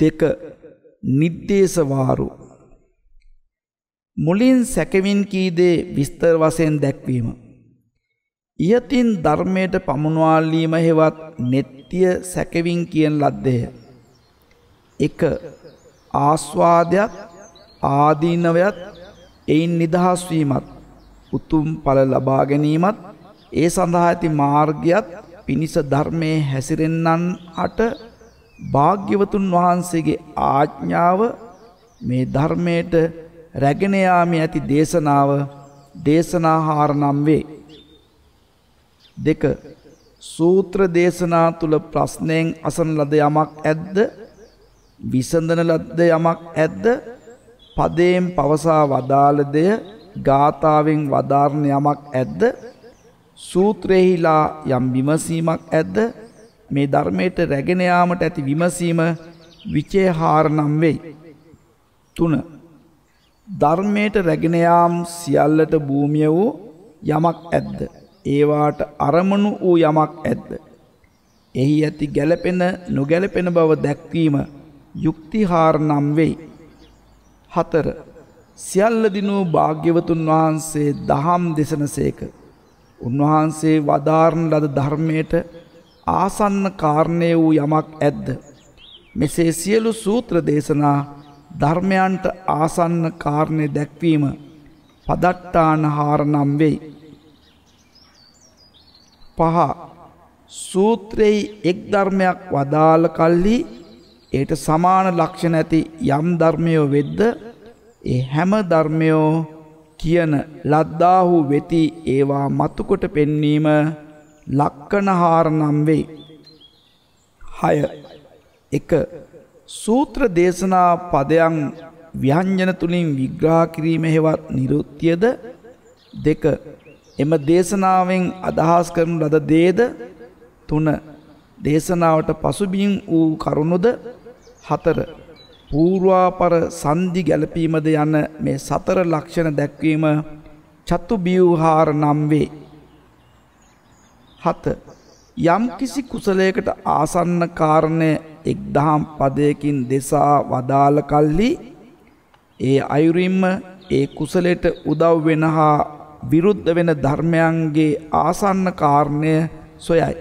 දෙක නිද්දේශවාරෝ මුලින් සැකෙමින් කී දේ විස්තර වශයෙන් දැක්වීම යතින් ධර්මයට පමුණවාලීම හේවත් නෙත්‍ය සැකෙමින් කියන ලද්දේ 1 ආස්වාදයක් ආදීනවයක් එයින් නිදහස් වීමත් උතුම් ඵල ලබා ගැනීමත් ඒ සඳහා ඇති මාර්ගයත් පිනිස ධර්මයේ හැසිරෙන්නන් අට භාග්‍යවතුන් වහන්සේගේ ආඥාව මේ ධර්මයට රැගෙන යාමේ ඇති දේශනාව දේශනාහාර නම් වේ 2 සූත්‍ර දේශනා තුල ප්‍රශ්නෙන් අසන ලද යමක් ඇද්ද විසඳන ලද්ද යමක් ඇද්ද පදයෙන් පවසා වදාළ දෙය ගාථාවෙන් වදාරන යමක් ඇද්ද සූත්‍රෙහිලා යම් විමසීමක් ඇද්ද මේ ධර්මයට රැගෙන යාමට ඇති විමසීම විචේහාර නම් වෙයි 3 ධර්මයට රැගෙන යාම් සියල්ලට භූමිය වූ යමක් ඇද්ද ඒ වාට අරමුණු වූ යමක් ඇද්ද එහි ඇති ගැළපෙන නොගැළපෙන බව දැක්වීම යුක්තිහාර නම් වෙයි 4 සියල්ල දිනෝ භාග්‍යවතුන් වහන්සේ දහම් දේශනසේක උන්වහන්සේ වදාරන ලද ධර්මයට ආසන්න කාරණේ වූ යමක් ඇද්ද මෙසේ සියලු සූත්‍ර දේශනා ධර්මයන්ට ආසන්න කාරණේ දැක්වීම පදට්ටානහාර නම් වෙයි 5 සූත්‍රයේ එක් ධර්මයක් වදාළ කල්හි ඒට සමාන ලක්ෂණ ඇති යම් ධර්මයෝ වෙද්ද ඒ හැම ධර්මයෝ කියන ලද්දාහු වෙති ඒවා මතු කොට පෙන්වීම ලක්කනහාර නම් වේ 6 1 සූත්‍ර දේශනා පදයන් ව්‍යංජන තුලින් විග්‍රහ කිරීම හේවත් නිරුත්‍යද 2 එම දේශනාවෙන් අදහස් කරන ලද දේද 3 දේශනාවට පසුබිම් වූ කරුණුද 4 පූර්වාපර සන්ධි ගැළපීමද යන මේ 4 ලක්ෂණ දැක්වීම චතුබ්‍යුහාර නම් වේ 7 යම් කිසි කුසලයකට ආසන්න කාරණේ එක් දහම් පදයකින් දෙසා වදාළ කල්හි ඒ අයුරින්ම ඒ කුසලයට උදව් වෙන හා විරුද්ධ වෙන ධර්මයන්ගේ ආසන්න කාරණය සොයයි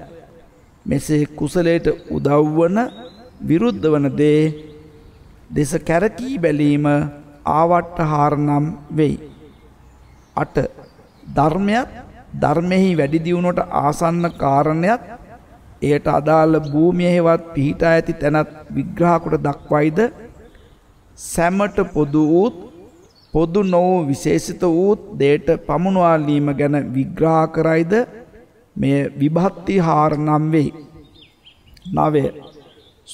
මෙසේ කුසලයට උදව් වන විරුද්ධ වන දේ දෙස කැරකී බැලීම ආවට්ටහාර නම් වෙයි 8 ධර්මයක් ධර්මෙහි වැඩි දියුණුවට ආසන්න කාරණයක් එයට අදාළ භූමියෙහිවත් පිහිටා ඇති තැනත් විග්‍රහ කොට දක්වයිද සැමට පොදු වූත් පොදු නොවූ විශේෂිත වූත් දෙයට පමුණවාලීම ගැන විග්‍රහ කරයිද මේ විභත්තිහාර නම් වෙයි 9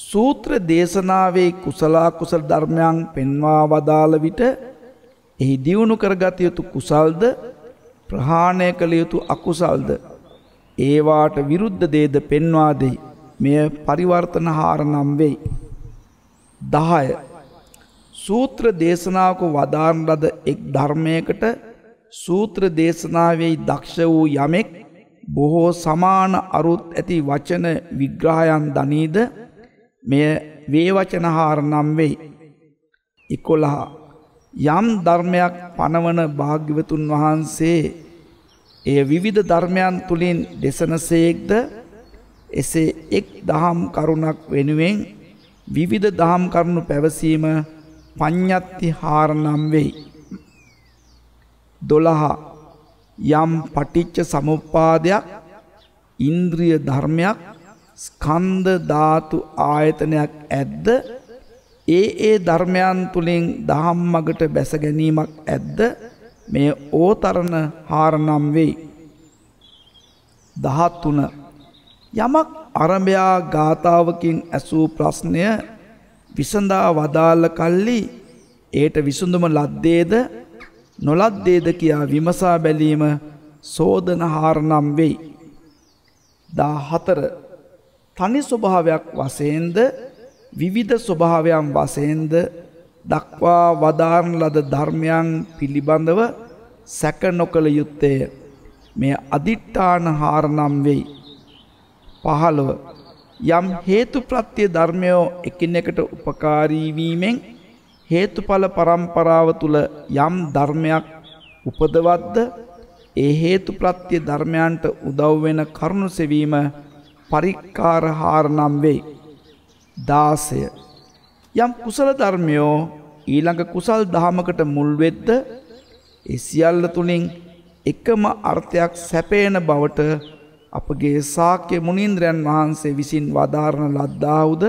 සූත්‍ර දේශනාවේ කුසල කුසල ධර්මයන් පෙන්වා වදාළ විට එහි දියුණු කරගත යුතු කුසල්ද ප්‍රහාණය කළ යුතු අකුසල්ද ඒවාට විරුද්ධ දේද පෙන්වා දෙයි මෙය පරිවර්තනහාර නම් වෙයි 10 සූත්‍ර දේශනාවක වදාරන ලද එක් ධර්මයකට සූත්‍ර දේශනාවේ දක්ෂ වූ යමෙක් බොහෝ සමාන අරුත් ඇති වචන විග්‍රහයන් දනීද මෙය වේවචනහාර නම් වෙයි 11 යම් ධර්මයක් පනවන භාග්‍යවතුන් වහන්සේ ඒ විවිධ ධර්මයන් තුලින් දේශනසේක්ද එසේ එක් දහම් කරුණක් වෙනුවෙන් විවිධ දහම් කරුණු පැවසීම පඤ්ඤත්තිහාර නම් වෙයි 12 යම් පටිච්ච සමුප්පාදයක් ඉන්ද්‍රිය ධර්මයක් ස්කන්ධ ධාතු ආයතනයක් ඇද්ද ඒ ධර්මයන් තුලින් ධම්මගට බැස ගැනීමක් ඇද්ද මේ ඕතරණ හාර නම් වෙයි 13 යමක් අරඹයා ගාථාවකින් ඇසූ ප්‍රශ්නය විසඳා වදාළ කල්ලි ඒට විසඳුම ලද්දේද නොලද්දේද කියා විමසා බැලීම සෝදනහාර නම් වෙයි 14 තනි ස්වභාවයක් වශයෙන්ද විවිධ ස්වභාවයන් වශයෙන්ද දක්වා වදාරන ලද ධර්මයන් පිළිබඳව සැක නොකළ යුත්තේ මේ අදිඨානහාර නම් වෙයි 15 යම් හේතුප්‍රත්‍ය ධර්මයෝ එකිනෙකට උපකාරී වීමෙන් හේතුඵල පරම්පරාව තුල යම් ධර්මයක් උපදවද්ද ඒ හේතුප්‍රත්‍ය ධර්මයන්ට උදව් වෙන කරුණු සෙවීම පරික්කාරහාර නම් වේ. 16 යම් කුසල ධර්මයෝ ඊළඟ කුසල් දහමකට මුල් වෙද්ද ඒ සියල්ල තුලින් එකම අර්ථයක් සැපේන බවට අපගේ ශාක්‍ය මුනින්ද්‍රයන් වහන්සේ විසින් වදාරන ලද්දාවුද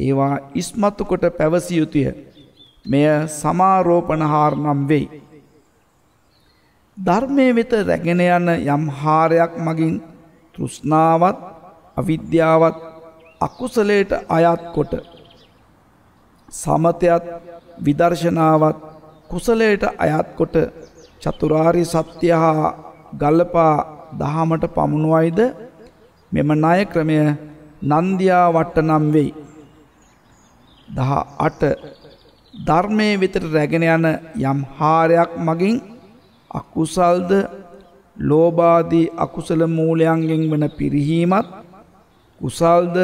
ඒවා ඉස්මතු කොට පැවසිය යුතුය. මෙය සමාරෝපණහාර නම් වෙයි. ධර්මයේ වෙත රැගෙන යන යම් හාරයක් මගින් තෘෂ්ණාවත් අවිද්‍යාවත් අකුසලයට අයත් කොට සමතයත් විදර්ශනාවත් කුසලයට අයත් කොට චතුරාර්ය සත්‍ය හා ගල්පා දහමට පමුණුවයිද මෙම ණය ක්‍රමය නන්දියා වට නම් වෙයි. 18 ධර්මයේ විතර රැගෙන යන යම් හාරයක් මගින් අකුසල්ද ලෝභාදී අකුසල මූලයන්ගෙන් වන පිරිහීමත් කුසල්ද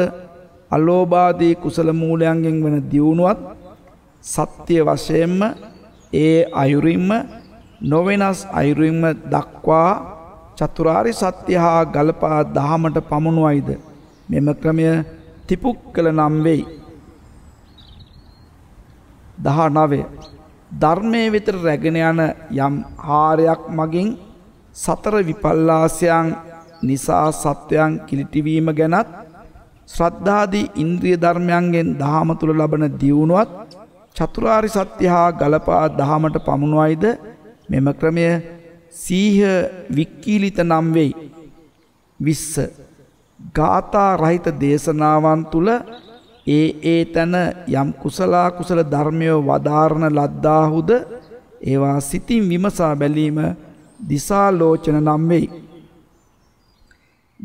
අලෝභාදී කුසල මූලයන්ගෙන් වන දියුණුවත් සත්‍ය වශයෙන්ම ඒ අයුරින්ම නොවෙනස් අයුරින්ම දක්වා චතුරාර්ය සත්‍ය හා ගල්පා දහමට පමුණුවයිද මෙම ක්‍රමය තිපුක්කල නම් වෙයි. 19 ධර්මයේ විතර රැගෙන යන යම් හාරයක් මගින් සතර විපල්ලාසයන් නිසා සත්‍යයන් කිලිටිවීම ගැනත් ශ්‍රද්ධාදී ඉන්ද්‍රිය ධර්මයන්ගෙන් දහම තුල ලබන දියුණුවත් චතුරාර්ය සත්‍ය හා ගල්පා දහමට පමුණුවයිද මෙම ක්‍රමය සීහ වික්කීලිත නම් වෙයි. 20 ගාථා රහිත දේශනාවන් තුල ඒ තන යම් කුසලා කුසල ධර්මයෝ වදාරණ ලද්දාහුද ඒවා සිතින් විමසා බැලීම දිසාලෝචන නම් වෙයි.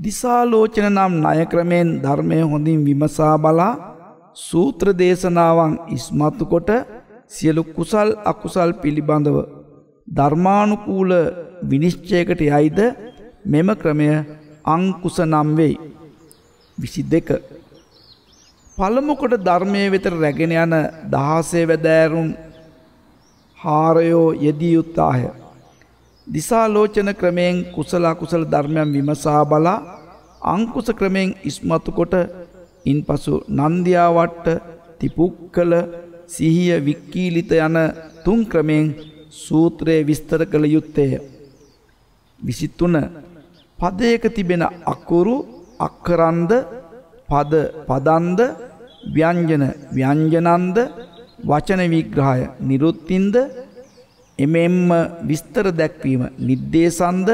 දිසාලෝචන නම් ණය ක්‍රමෙන් ධර්මය හොඳින් විමසා බලා සූත්‍ර දේශනාවන් ඉස්මතු කොට සියලු කුසල් අකුසල් පිළිබඳව ධර්මානුකූල විනිශ්චයකට යයිද මෙම ක්‍රමය අංකුස නම් වෙයි. 22 පළමු කොට ධර්මයේ වෙත රැගෙන යන 16 වැදෑරුම් හාරයෝ යෙදී යුත්තාය. දිසාලෝචන ක්‍රමයෙන් කුසල අකුසල ධර්මයන් විමසා බලා අංකුස ක්‍රමයෙන් ඉස්මතු කොට ඉන්පසු නන්දියා වට්ට තිපුක්කල සිහිය වික්කීලිත යන තුන් ක්‍රමයෙන් සූත්‍රයේ විස්තර කළ යුත්තේ. 23 පදයක තිබෙන අකුරු අක්කරන්ද පද පදන්ද ව්‍යංජන ව්‍යංජනන්ද වචන විග්‍රහය නිරුත්තින්ද එමෙම්ම විස්තර දැක්වීම නිද්දේශන්ද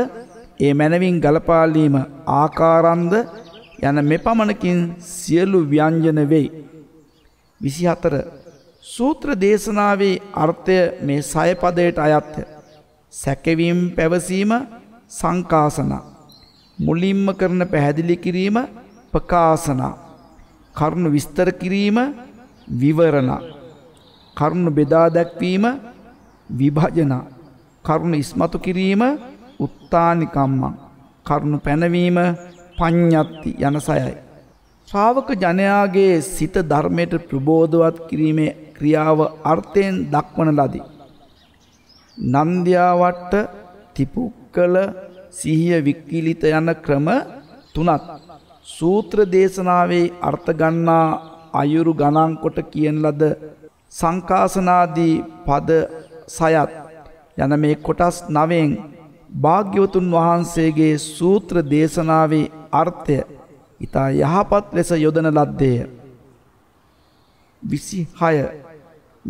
ඒ මැනවින් ගලපාලීම ආකාරන්ද යන මෙපමණකින් සියලු ව්‍යංජන වෙයි. 24 සූත්‍ර දේශනාවේ අර්ථය මේ සය පදයට අයත්ය. සැකවීම පැවසීම සංකාසනා. මුලින්ම කරන පැහැදිලි කිරීම ප්‍රකාශනා. කරුණු විස්තර කිරීම විවරණ. කරුණු බෙදා දැක්වීම විභජන. කරුණු ඉස්මතු කිරීම උත්තානිකම්මං. කරුණු පැනවීම පඤ්ඤත්ති යන සයයි. ශ්‍රාවක ජනයාගේ සිත ධර්මයට ප්‍රබෝධවත් කිරීමේ ක්‍රියාව අර්ථයෙන් දක්වන ලදී. නන්දියා වට්ට තිපුක්කල සිහිය වික්කීලිත යන ක්‍රම තුනක් සූත්‍ර දේශනාවේ අර්ථ ගන්නා අයුරු ගණන් කොට කියන ලද සංකාසනාදී පද සයත් යන මේ කොටස් 9න් භාග්‍යවතුන් වහන්සේගේ සූත්‍ර දේශනාවේ අර්ථය ඉතා යහපත් ලෙස යොදන ලද්දේය. 26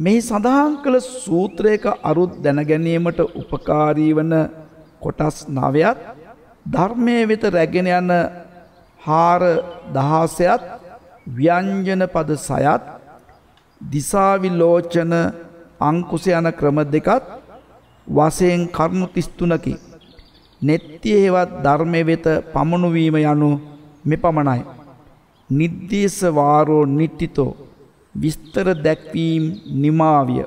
මේ සඳහන් කළ සූත්‍රයක අරුත් දැනගැනීමට උපකාරී වන කොටස් 9ත් ධර්මයේ වෙත රැගෙන යන හාර 16ත් ව්‍යංජන පද 6ත් දිසාවිලෝචන අංකුස යන ක්‍රම 2ත් වශයෙන් කරුණු 33කි. නෙත්‍යේවත් ධර්මයේ වෙත පමුණුවීම යනු මෙපමණයි. නිද්දේසවාරෝ නිට්ඨිතෝ විස්තර දැක්වීම නිමාවිය.